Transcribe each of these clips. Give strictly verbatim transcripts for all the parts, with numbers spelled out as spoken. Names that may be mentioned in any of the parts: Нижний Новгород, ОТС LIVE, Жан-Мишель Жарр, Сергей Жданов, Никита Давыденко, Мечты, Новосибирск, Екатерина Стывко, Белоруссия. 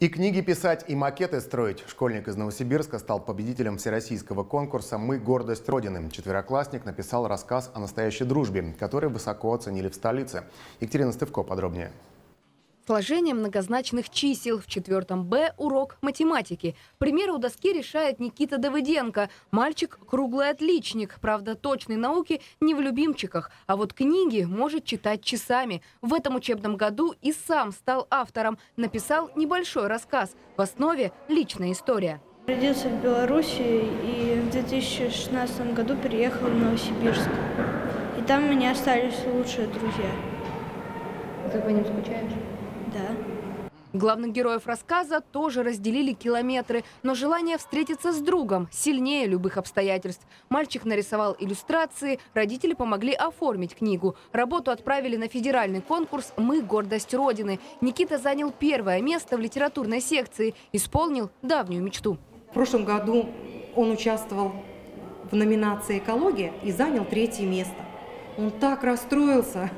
И книги писать, и макеты строить. Школьник из Новосибирска стал победителем всероссийского конкурса «Мы – гордость Родины». Четвероклассник написал рассказ о настоящей дружбе, который высоко оценили в столице. Екатерина Стывко подробнее. Сложение многозначных чисел. В четвертом Б урок математики. Примеры у доски решает Никита Давыденко. Мальчик – круглый отличник. Правда, точной науки не в любимчиках. А вот книги может читать часами. В этом учебном году и сам стал автором. Написал небольшой рассказ. В основе – личная история. Родился в Белоруссии и в две тысячи шестнадцатом году переехал в Новосибирск. И там у меня остались лучшие друзья. Ты по ним скучаешь? Да. Главных героев рассказа тоже разделили километры, но желание встретиться с другом сильнее любых обстоятельств. Мальчик нарисовал иллюстрации, родители помогли оформить книгу. Работу отправили на федеральный конкурс «Мы – гордость Родины». Никита занял первое место в литературной секции, исполнил давнюю мечту. В прошлом году он участвовал в номинации «Экология» и занял третье место. Он так расстроился.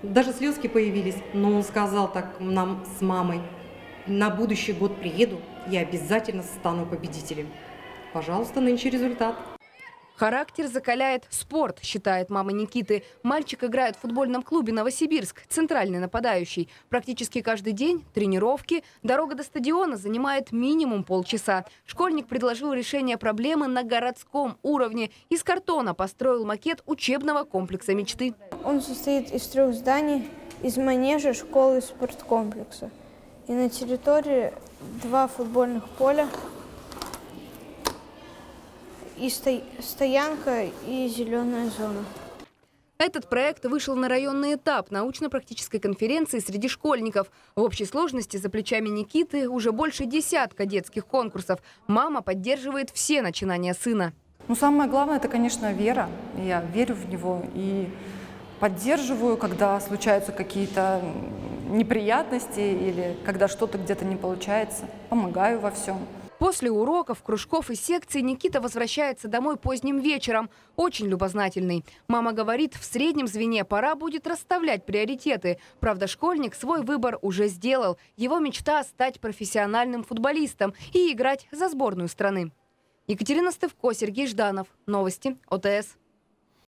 Даже слезки появились, но он сказал так нам с мамой: на будущий год приеду, я обязательно стану победителем. Пожалуйста, нынче результат. Характер закаляет спорт, считает мама Никиты. Мальчик играет в футбольном клубе «Новосибирск», центральный нападающий. Практически каждый день тренировки, дорога до стадиона занимает минимум полчаса. Школьник предложил решение проблемы на городском уровне. Из картона построил макет учебного комплекса «Мечты». Он состоит из трех зданий, из манежа, школы и спорткомплекса. И на территории два футбольных поля. И стоянка, и зеленая зона. Этот проект вышел на районный этап научно-практической конференции среди школьников. В общей сложности за плечами Никиты уже больше десятка детских конкурсов. Мама поддерживает все начинания сына. Ну, самое главное – это, конечно, вера. Я верю в него и поддерживаю, когда случаются какие-то неприятности или когда что-то где-то не получается. Помогаю во всем. После уроков, кружков и секций Никита возвращается домой поздним вечером. Очень любознательный. Мама говорит, в среднем звене пора будет расставлять приоритеты. Правда, школьник свой выбор уже сделал. Его мечта – стать профессиональным футболистом и играть за сборную страны. Екатерина Стывко, Сергей Жданов. Новости ОТС.